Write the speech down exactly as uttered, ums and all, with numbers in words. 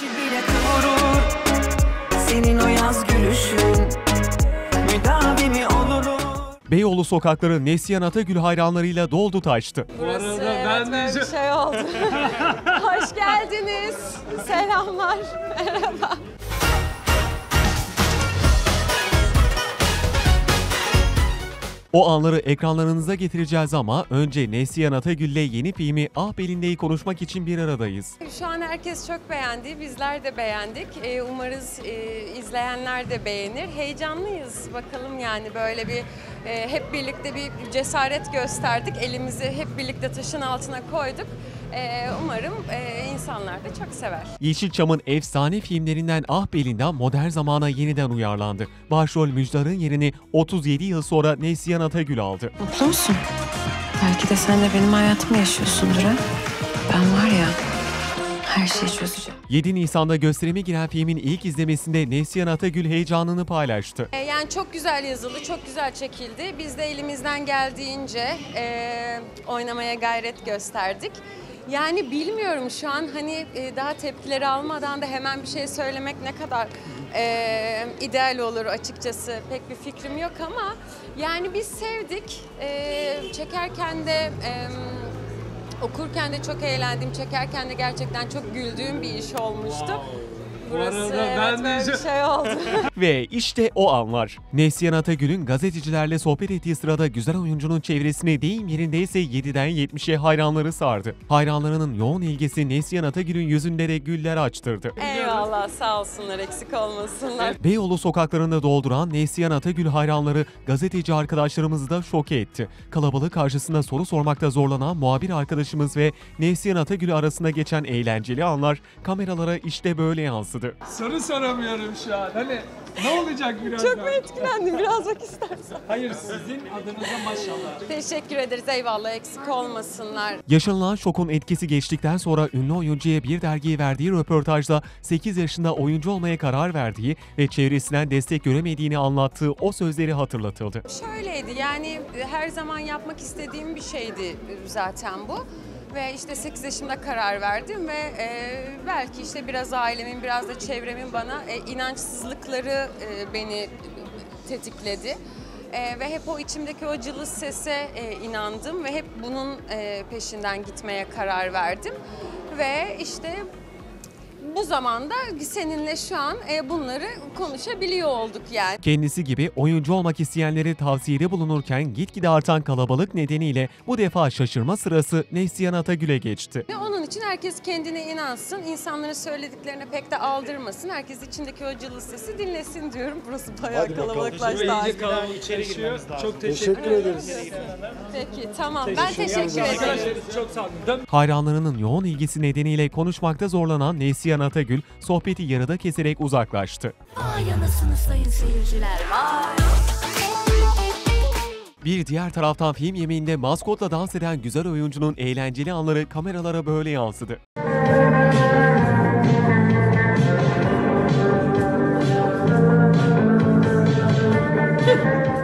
Güneşi bile korur senin o yaz gülüşün, müdavimi olunur. Beyoğlu sokakları Neslihan Atagül hayranlarıyla doldu taştı. Burası evet, ben de... bir şey oldu. Hoş geldiniz. Selamlar. Merhaba. O anları ekranlarınıza getireceğiz ama önce Neslihan Atagül'le yeni filmi Ah Belinde'yi konuşmak için bir aradayız. Şu an herkes çok beğendi, bizler de beğendik. Ee, umarız e, izleyenler de beğenir. Heyecanlıyız bakalım, yani böyle bir e, hep birlikte bir cesaret gösterdik. Elimizi hep birlikte taşın altına koyduk. Ee, umarım e, insanlar da çok sever. Yeşilçam'ın efsane filmlerinden Ah Belinde modern zamana yeniden uyarlandı. Başrol Müjdar'ın yerini otuz yedi yıl sonra Neslihan Atagül aldı. Mutlu musun? Belki de sen de benim hayatımı yaşıyorsundur ha? Ben var ya, her şeyi çözeceğim. yedi Nisan'da gösterime giren filmin ilk izlemesinde Neslihan Atagül heyecanını paylaştı. E, yani çok güzel yazıldı, çok güzel çekildi. Biz de elimizden geldiğince e, oynamaya gayret gösterdik. Yani bilmiyorum, şu an hani daha tepkileri almadan da hemen bir şey söylemek ne kadar e, ideal olur açıkçası, pek bir fikrim yok ama yani biz sevdik. E, çekerken de, e, okurken de çok eğlendim, çekerken de gerçekten çok güldüğüm bir iş olmuştu. Burası evet, böyle bir şey oldu. Ve işte o an var. Neslihan Atagül'ün gazetecilerle sohbet ettiği sırada güzel oyuncunun çevresine deyim yerindeyse yediden yetmişe hayranları sardı. Hayranlarının yoğun ilgisi Neslihan Atagül'ün yüzünde de güller açtırdı. Eyvallah, sağ olsunlar, eksik olmasınlar. Beyoğlu sokaklarında dolduran Neslihan Atagül hayranları gazeteci arkadaşlarımızı da şoke etti. Kalabalık karşısında soru sormakta zorlanan muhabir arkadaşımız ve Neslihan Atagül arasında geçen eğlenceli anlar kameralara işte böyle yansıdı. Soru soramıyorum şu an. Hani ne olacak birazdan? Çok mu etkilendim? Biraz bak istersen. Hayır, sizin adınıza maşallah. Teşekkür ederiz. Eyvallah, eksik olmasınlar. Yaşanılan şokun etkisi geçtikten sonra ünlü oyuncuya bir dergiye verdiği röportajda sekiz yaşında oyuncu olmaya karar verdiği ve çevresinden destek göremediğini anlattığı o sözleri hatırlatıldı. Şöyleydi, yani her zaman yapmak istediğim bir şeydi zaten bu. Ve işte sekiz yaşımda karar verdim ve e, belki işte biraz ailemin, biraz da çevremin bana e, inançsızlıkları e, beni tetikledi. E, ve hep o içimdeki o cılız sese e, inandım ve hep bunun e, peşinden gitmeye karar verdim. Ve işte bu zamanda seninle şu an bunları konuşabiliyor olduk yani. Kendisi gibi oyuncu olmak isteyenlere tavsiyede bulunurken gitgide artan kalabalık nedeniyle bu defa şaşırma sırası Neslihan Atagül'e geçti. Ve onun için herkes kendine inansın, insanların söylediklerine pek de aldırmasın, herkes içindeki o cılız sesi dinlesin diyorum. Burası bayağı kalabalıklaştı. Çok teşekkür ederiz. Peki, tamam, ben teşekkür ederim. Çok sağ olun. Hayranlarının yoğun ilgisi nedeniyle konuşmakta zorlanan Neslihan Atagül sohbeti yarıda keserek uzaklaştı. Vay anasını sayın seyirciler, vay. Bir diğer taraftan film yemeğinde maskotla dans eden güzel oyuncunun eğlenceli anları kameralara böyle yansıdı.